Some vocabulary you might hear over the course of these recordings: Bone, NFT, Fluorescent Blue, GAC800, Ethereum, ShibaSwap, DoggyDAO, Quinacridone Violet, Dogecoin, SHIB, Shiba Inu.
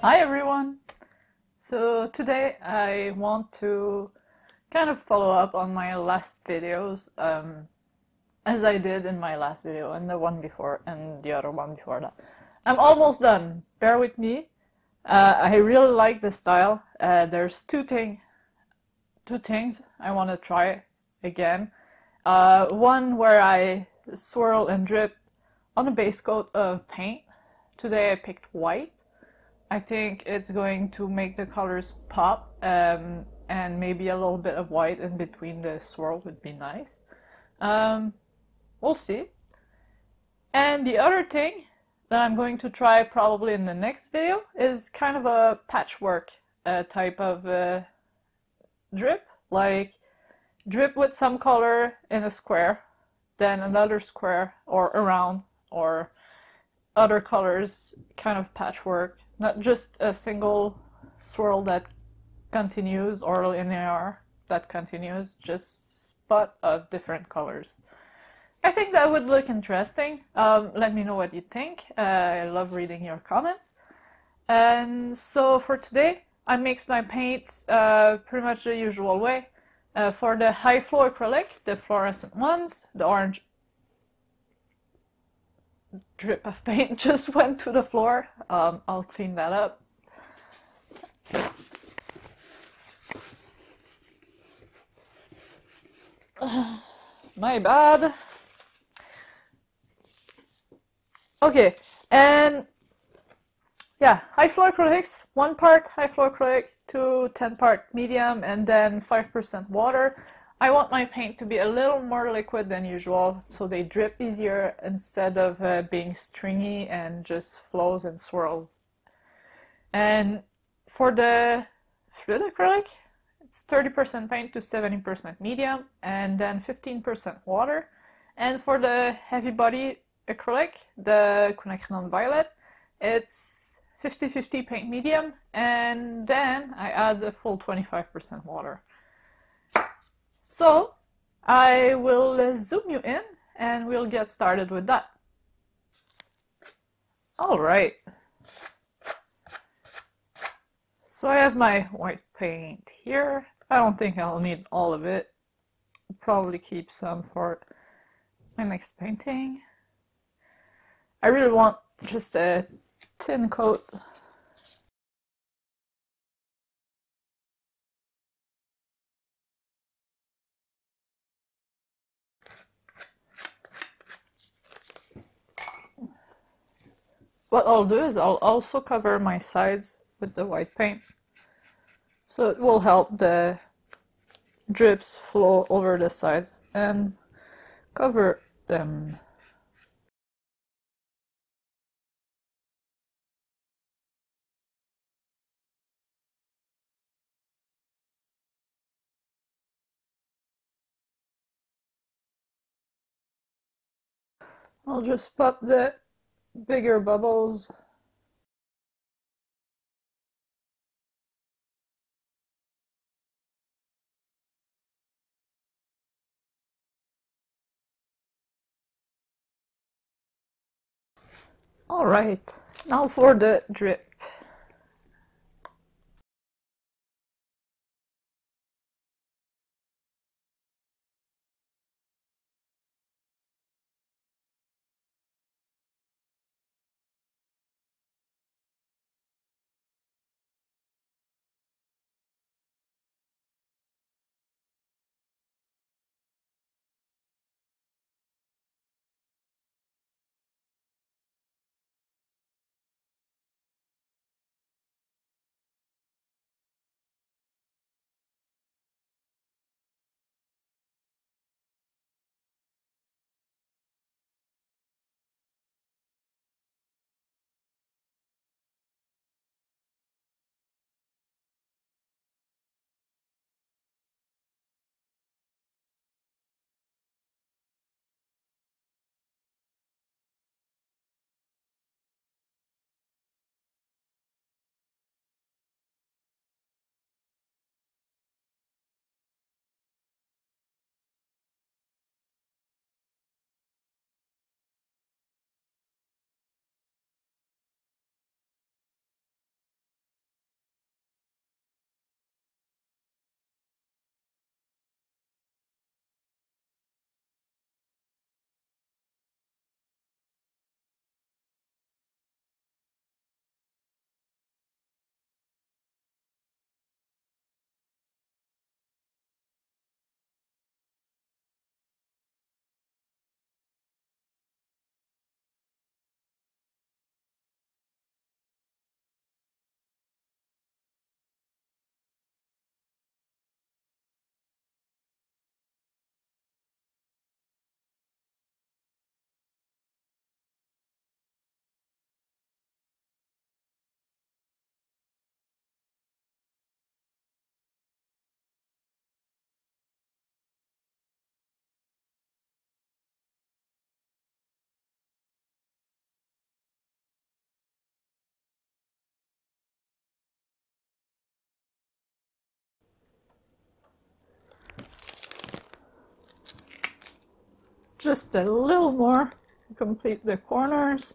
Hi everyone! So today I want to kind of follow up on my last videos as I did in my last video and the one before and the other one before that. I'm almost done, bear with me. I really like this style. There's two things I want to try again. One where I swirl and drip on a base coat of paint. Today I picked white. I think it's going to make the colors pop, and maybe a little bit of white in between the swirl would be nice. We'll see. And the other thing that I'm going to try probably in the next video is kind of a patchwork type of drip, like drip with some color in a square, then another square or around or other colors, kind of patchwork. Not just a single swirl that continues or linear that continues, just spot of different colors. I think that would look interesting. Let me know what you think. I love reading your comments. And so for today, I mix my paints pretty much the usual way. For the high flow acrylic, the fluorescent ones, the orange drip of paint just went to the floor. I'll clean that up. My bad. Okay, and yeah, high flow acrylics, 1 part high flow acrylic to 10-part medium and then 5% water. I want my paint to be a little more liquid than usual, so they drip easier instead of being stringy and just flows and swirls. And for the fluid acrylic, it's 30% paint to 70% medium and then 15% water. And for the heavy body acrylic, the Quinacridone Violet, it's 50-50 paint medium and then I add a full 25% water. So I will zoom you in and we'll get started with that. All right. So I have my white paint here. I don't think I'll need all of it. I'll probably keep some for my next painting. I really want just a thin coat. What I'll do is I'll also cover my sides with the white paint, so it will help the drips flow over the sides and cover them. I'll just pop the bigger bubbles. All right, now for the drip. just a little more, complete the corners.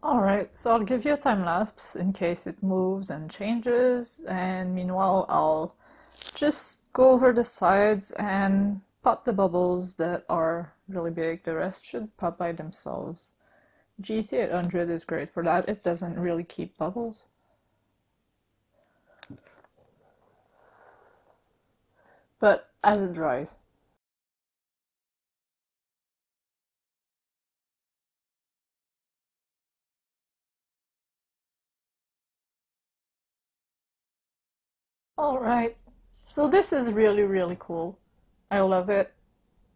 Alright, so I'll give you a time lapse in case it moves and changes, and meanwhile I'll just go over the sides and pop the bubbles that are really big. The rest should pop by themselves. GAC800 is great for that, it doesn't really keep bubbles. But as it dries. Alright, so this is really cool. I love it.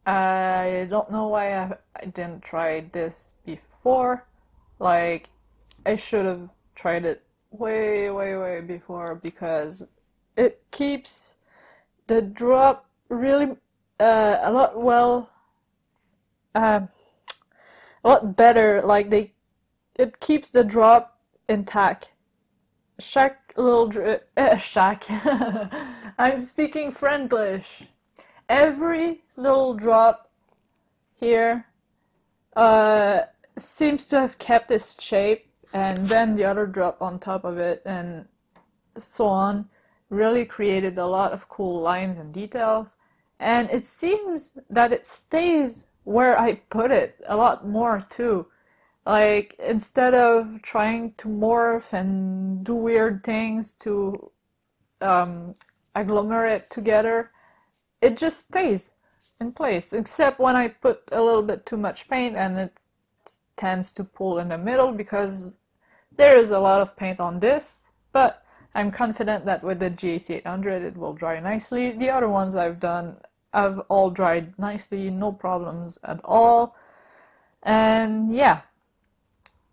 I don't know why I didn't try this before. Like, I should have tried it way before, because it keeps the drop really a lot better. Like, it keeps the drop intact. I'm speaking French. Every little drop here seems to have kept its shape, and then the other drop on top of it, and so on. Really created a lot of cool lines and details, and it seems that it stays where I put it a lot more too. Like, instead of trying to morph and do weird things to agglomerate together, it just stays in place, except when I put a little bit too much paint and it tends to pull in the middle, because there is a lot of paint on this, but I'm confident that with the GAC800 it will dry nicely. The other ones I've done have all dried nicely, no problems at all, and yeah.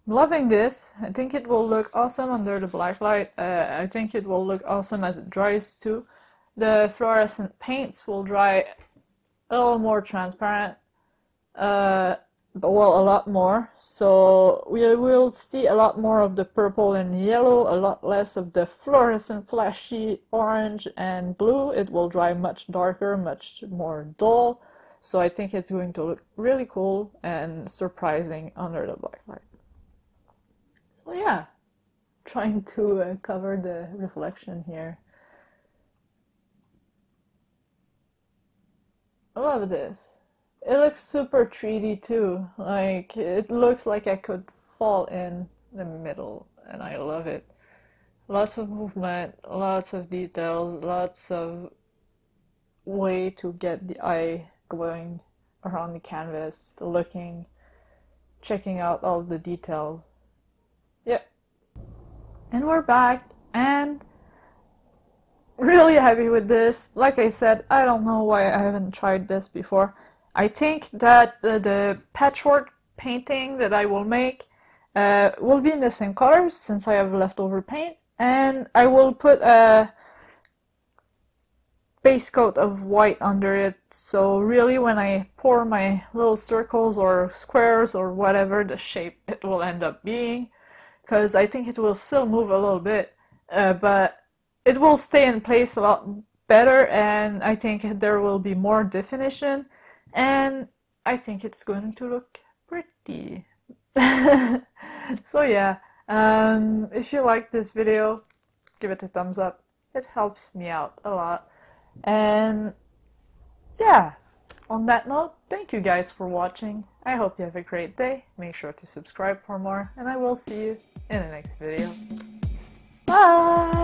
Loving this. I think it will look awesome under the black light. I think it will look awesome as it dries too. The fluorescent paints will dry a little more transparent, well, a lot more. So we will see a lot more of the purple and yellow, a lot less of the fluorescent flashy orange and blue. It will dry much darker, much more dull. So I think it's going to look really cool and surprising under the black light. Oh yeah, trying to cover the reflection here. I love this. It looks super 3D too. Like, it looks like I could fall in the middle, and I love it. Lots of movement, lots of details, lots of way to get the eye going around the canvas, looking, checking out all the details. Yep, and we're back, and really happy with this. Like I said, I don't know why I haven't tried this before. I think that the patchwork painting that I will make will be in the same colors since I have leftover paint, and I will put a base coat of white under it, so really when I pour my little circles or squares or whatever the shape it will end up being, because I think it will still move a little bit, but it will stay in place a lot better, and I think there will be more definition, and I think it's going to look pretty. So yeah, if you like this video, give it a thumbs up, it helps me out a lot. And yeah, on that note, thank you guys for watching. I hope you have a great day. Make sure to subscribe for more, and I will see you in the next video. Bye!